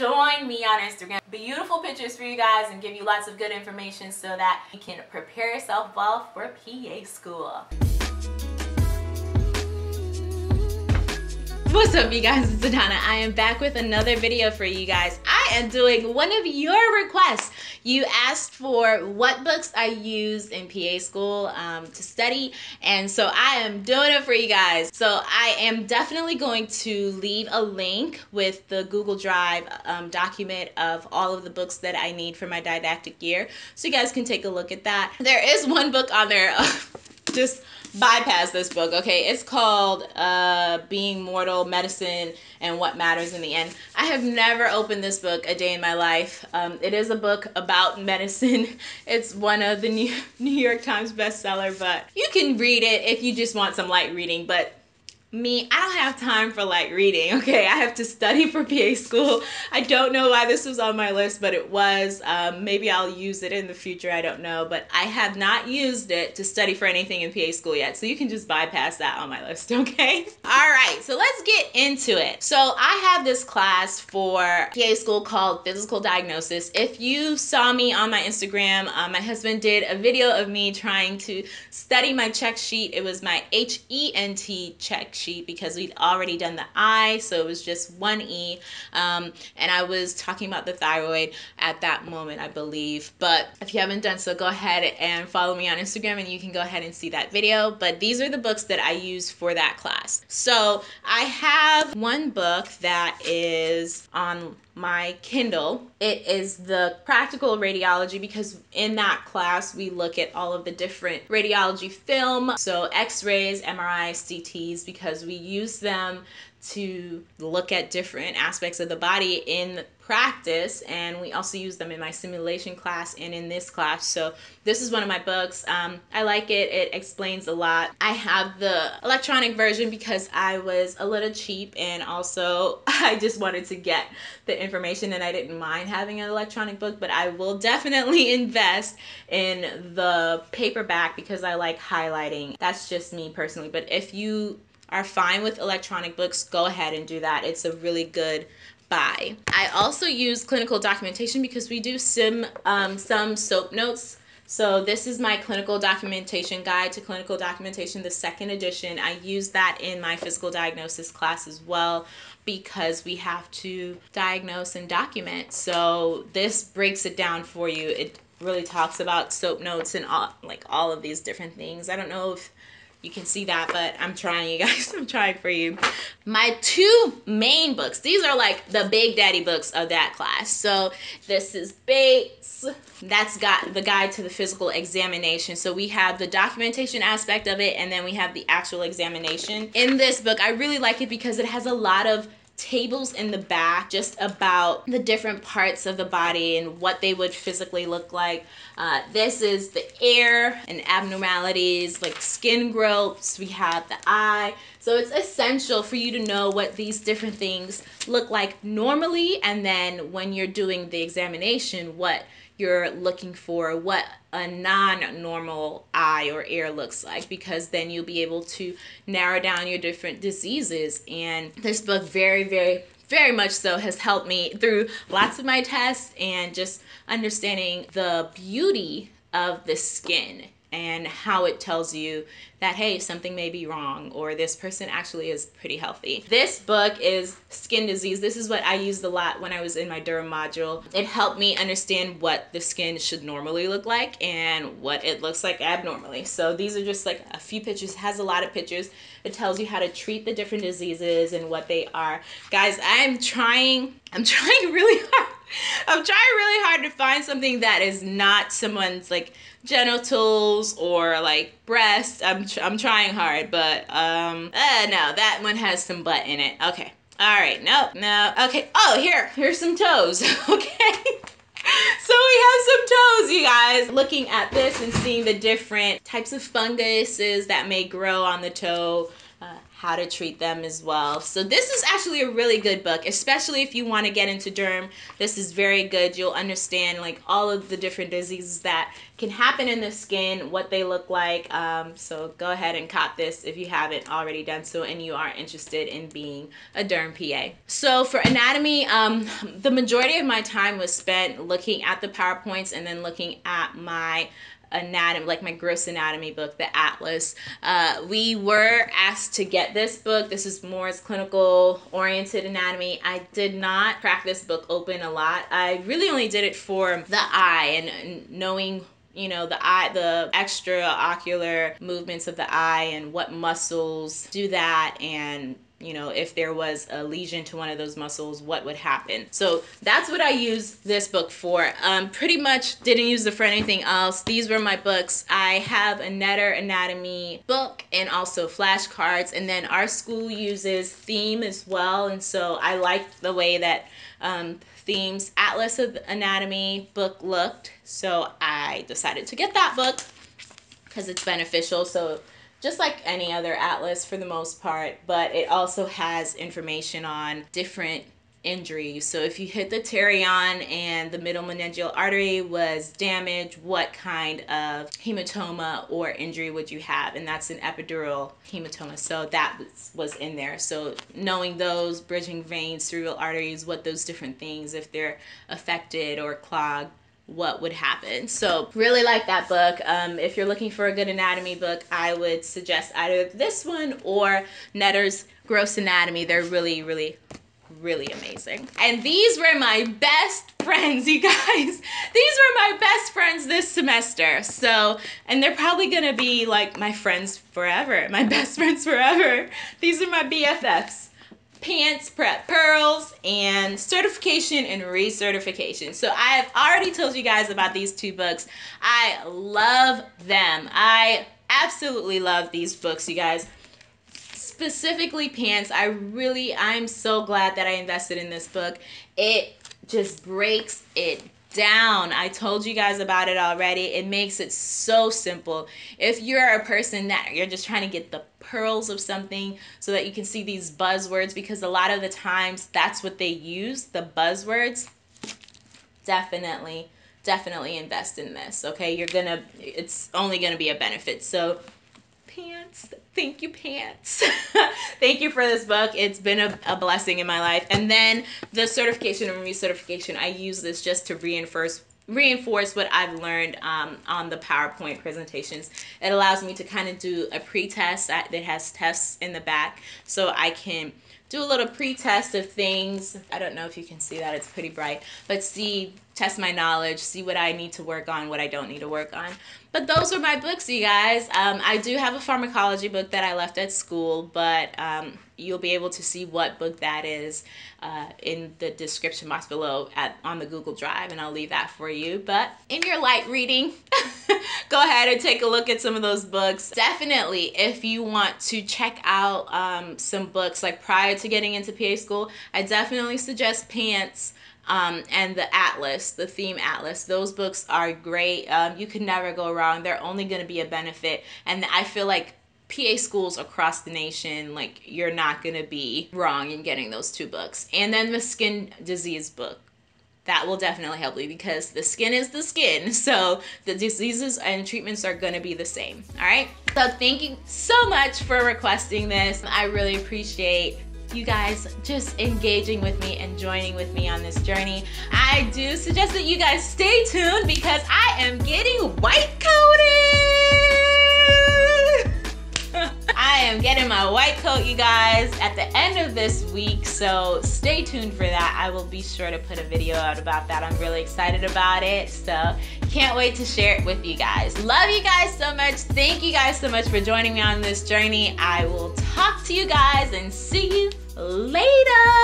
join me on Instagram. Beautiful pictures for you guys and give you lots of good information so that you can prepare yourself well for PA school. What's up, you guys? It's Adanna. I am back with another video for you guys. I am doing one of your requests. You asked for what books I used in PA school to study, and so I am doing it for you guys. So I am definitely going to leave a link with the Google Drive document of all of the books that I need for my didactic year, so you guys can take a look at that. There is one book on there. Just bypass this book, okay? It's called Being Mortal, Medicine, and What Matters in the End. I have never opened this book a day in my life. It is a book about medicine. It's one of the New York Times bestseller, but you can read it if you just want some light reading. But me, I don't have time for light reading, okay? I have to study for PA school. I don't know why this was on my list, but it was. Maybe I'll use it in the future, I don't know, but I have not used it to study for anything in PA school yet, so you can just bypass that on my list, okay? All right, so let's get into it. So I have this class for PA school called Physical Diagnosis. If you saw me on my Instagram, my husband did a video of me trying to study my check sheet. It was my H-E-N-T check sheet. Because we'd already done the I, so it was just one E, and I was talking about the thyroid at that moment, I believe. But if you haven't done so, go ahead and follow me on Instagram and you can go ahead and see that video. But these are the books that I use for that class. So I have one book that is on my Kindle. It is the Practical Radiology, because in that class we look at all of the different radiology film, so x-rays, MRIs, CTs, because we use them to look at different aspects of the body in practice, and we also use them in my simulation class and in this class. So this is one of my books. I like it. It explains a lot. I have the electronic version because I was a little cheap, and also I just wanted to get the information, and I didn't mind having an electronic book, but I will definitely invest in the paperback because I like highlighting. That's just me personally, but if you are fine with electronic books, go ahead and do that. It's a really good buy. I also use clinical documentation because we do some SOAP notes. So this is my clinical documentation guide to clinical documentation, the second edition. I use that in my physical diagnosis class as well, because we have to diagnose and document. So this breaks it down for you. It really talks about SOAP notes and all of these different things. I don't know if you can see that, but I'm trying, you guys. I'm trying for you. My two main books, these are like the big daddy books of that class. So this is Bates. That's got the guide to the physical examination. So we have the documentation aspect of it, and then we have the actual examination. In this book, I really like it because it has a lot of tables in the back just about the different parts of the body and what they would physically look like. This is the air and abnormalities, like skin growths. We have the eye. So it's essential for you to know what these different things look like normally, and then when you're doing the examination, what you're looking for, what a non-normal eye or ear looks like, because then you'll be able to narrow down your different diseases. And this book very much so has helped me through lots of my tests, and just understanding the beauty of the skin and how it tells you that, hey, something may be wrong, or this person actually is pretty healthy. This book is Skin Disease. This is what I used a lot when I was in my derm module. It helped me understand what the skin should normally look like and what it looks like abnormally. So these are just like a few pictures. It has a lot of pictures. It tells you how to treat the different diseases and what they are. Guys, I'm trying really hard. I'm trying really hard to find something that is not someone's like genitals or like breasts. I'm trying hard, but no, that one has some butt in it. Okay, all right, no, okay. Oh, here's some toes. Okay, so we have some toes, you guys. Looking at this and seeing the different types of funguses that may grow on the toe. how to treat them as well. So this is actually a really good book, especially if you want to get into derm. This is very good. You'll understand like all of the different diseases that can happen in the skin, what they look like. So go ahead and cop this if you haven't already done so and you are interested in being a derm PA. So for anatomy, the majority of my time was spent looking at the PowerPoints and then looking at my anatomy, like my gross anatomy book, the atlas. We were asked to get this book. This is Moore's clinical oriented anatomy. I did not crack this book open a lot. I really only did it for the eye and knowing, you know, the eye, the extraocular movements of the eye and what muscles do that, and you know, if there was a lesion to one of those muscles, what would happen. So that's what I used this book for. Pretty much didn't use it for anything else. These were my books. I have a Netter anatomy book and also flashcards. And then our school uses Thieme as well. And so I liked the way that Thieme's Atlas of Anatomy book looked. So I decided to get that book because it's beneficial. So just like any other atlas for the most part, but it also has information on different injuries. So if you hit the terion and the middle meningeal artery was damaged, what kind of hematoma or injury would you have? And that's an epidural hematoma. So that was in there. So knowing those, bridging veins, cerebral arteries, what those different things, if they're affected or clogged, what would happen. So really like that book. If you're looking for a good anatomy book, I would suggest either this one or Netter's Gross Anatomy. They're really, really, really amazing. And these were my best friends, you guys. These were my best friends this semester. So, and they're probably gonna be like my friends forever, my best friends forever. These are my BFFs. Pants, prep, pearls, and certification and recertification. So I have already told you guys about these two books. I love them. I absolutely love these books, you guys. Specifically Pants. I'm so glad that I invested in this book. It just breaks it down. I told you guys about it already. It makes it so simple. If you're a person that you're just trying to get the pearls of something so that you can see these buzzwords, because a lot of the times that's what they use, the buzzwords, definitely invest in this, okay? It's only gonna be a benefit. So Pants, thank you, Pants. Thank you for this book. It's been a blessing in my life. And then the certification and recertification, I use this just to reinforce what I've learned on the PowerPoint presentations. It allows me to kind of do a pre-test that has tests in the back, so I can do a little pre-test of things. I don't know if you can see that, it's pretty bright, but test my knowledge, see what I need to work on, what I don't need to work on. But those are my books, you guys. I do have a pharmacology book that I left at school, but you'll be able to see what book that is in the description box below on the Google Drive, and I'll leave that for you. But in your light reading, go ahead and take a look at some of those books. Definitely, if you want to check out some books like prior to getting into PA school, I definitely suggest Pants and the Atlas, the Thieme Atlas. Those books are great. You can never go wrong. They're only going to be a benefit, and I feel like PA schools across the nation, like, you're not going to be wrong in getting those two books. And then the skin disease book. That will definitely help you because the skin is the skin. So the diseases and treatments are going to be the same. All right. So thank you so much for requesting this. I really appreciate you guys just engaging with me and joining with me on this journey. I do suggest that you guys stay tuned because I am getting white coated. I am getting my white coat, you guys, at the end of this week. So stay tuned for that. I will be sure to put a video out about that. I'm really excited about it. So can't wait to share it with you guys. Love you guys so much. Thank you guys so much for joining me on this journey. I will talk to you guys and see you later.